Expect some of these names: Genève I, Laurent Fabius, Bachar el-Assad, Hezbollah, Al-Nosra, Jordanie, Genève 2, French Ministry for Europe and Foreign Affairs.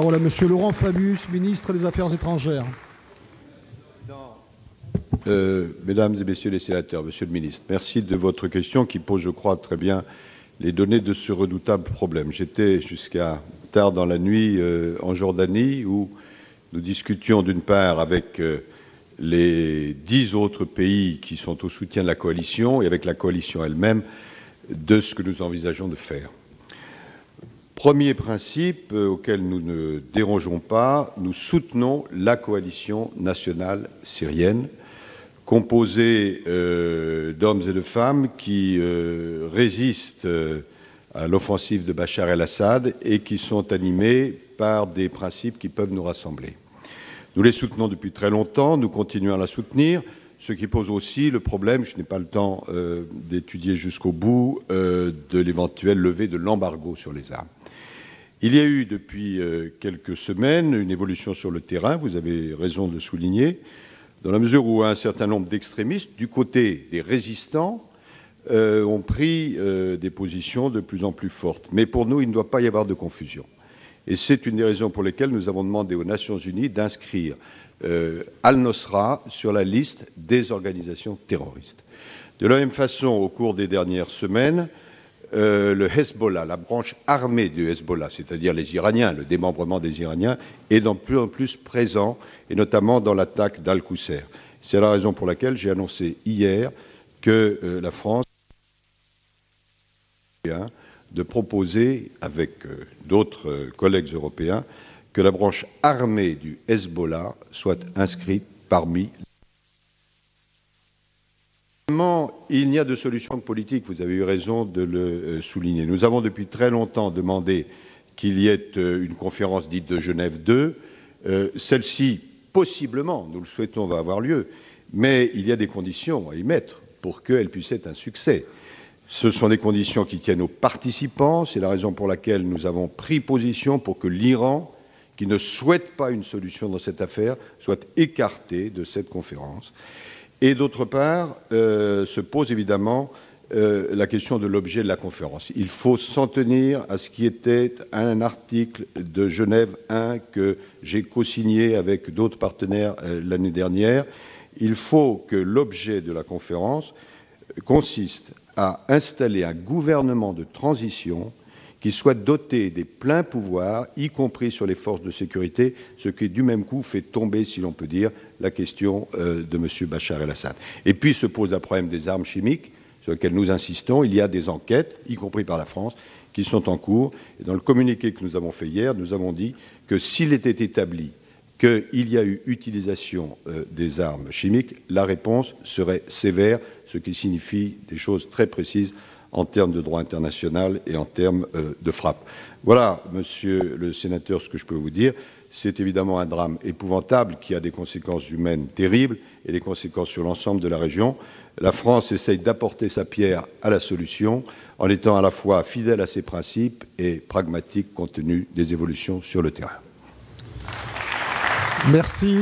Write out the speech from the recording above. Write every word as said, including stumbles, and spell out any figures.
Parole à Monsieur Laurent Fabius, ministre des Affaires étrangères. Euh, mesdames et messieurs les sénateurs, monsieur le ministre, merci de votre question qui pose, je crois, très bien les données de ce redoutable problème. J'étais jusqu'à tard dans la nuit euh, en Jordanie où nous discutions d'une part avec euh, les dix autres pays qui sont au soutien de la coalition et avec la coalition elle-même de ce que nous envisageons de faire. Premier principe auquel nous ne dérogeons pas, nous soutenons la coalition nationale syrienne, composée euh, d'hommes et de femmes qui euh, résistent euh, à l'offensive de Bachar el-Assad et qui sont animés par des principes qui peuvent nous rassembler. Nous les soutenons depuis très longtemps, nous continuons à la soutenir, ce qui pose aussi le problème, je n'ai pas le temps euh, d'étudier jusqu'au bout, euh, de l'éventuelle levée de l'embargo sur les armes. Il y a eu depuis quelques semaines une évolution sur le terrain, vous avez raison de souligner, dans la mesure où un certain nombre d'extrémistes, du côté des résistants, euh, ont pris euh, des positions de plus en plus fortes. Mais pour nous, il ne doit pas y avoir de confusion. Et c'est une des raisons pour lesquelles nous avons demandé aux Nations Unies d'inscrire euh, Al-Nosra sur la liste des organisations terroristes. De la même façon, au cours des dernières semaines, Euh, le Hezbollah, la branche armée du Hezbollah, c'est-à-dire les Iraniens, le démembrement des Iraniens, est de plus en plus présent, et notamment dans l'attaque d'Al-Qousser. C'est la raison pour laquelle j'ai annoncé hier que euh, la France de proposer, avec euh, d'autres euh, collègues européens, que la branche armée du Hezbollah soit inscrite parmi les... Il n'y a de solution politique, vous avez eu raison de le souligner. Nous avons depuis très longtemps demandé qu'il y ait une conférence dite de Genève deux. Euh, Celle-ci, possiblement, nous le souhaitons, va avoir lieu, mais il y a des conditions à y mettre pour qu'elle puisse être un succès. Ce sont des conditions qui tiennent aux participants, c'est la raison pour laquelle nous avons pris position pour que l'Iran, qui ne souhaite pas une solution dans cette affaire, soit écarté de cette conférence. Et d'autre part, euh, se pose évidemment euh, la question de l'objet de la conférence. Il faut s'en tenir à ce qui était un article de Genève un que j'ai co-signé avec d'autres partenaires euh, l'année dernière. Il faut que l'objet de la conférence consiste à installer un gouvernement de transition qui soit doté des pleins pouvoirs, y compris sur les forces de sécurité, ce qui, du même coup, fait tomber, si l'on peut dire, la question euh, de M. Bachar el-Assad. Et puis se pose le problème des armes chimiques, sur lequel nous insistons. Il y a des enquêtes, y compris par la France, qui sont en cours. Et dans le communiqué que nous avons fait hier, nous avons dit que s'il était établi qu'il y a eu utilisation euh, des armes chimiques, la réponse serait sévère, ce qui signifie des choses très précises en termes de droit international et en termes euh, de frappe. Voilà, monsieur le sénateur, ce que je peux vous dire. C'est évidemment un drame épouvantable qui a des conséquences humaines terribles et des conséquences sur l'ensemble de la région. La France essaye d'apporter sa pierre à la solution en étant à la fois fidèle à ses principes et pragmatique compte tenu des évolutions sur le terrain. Merci.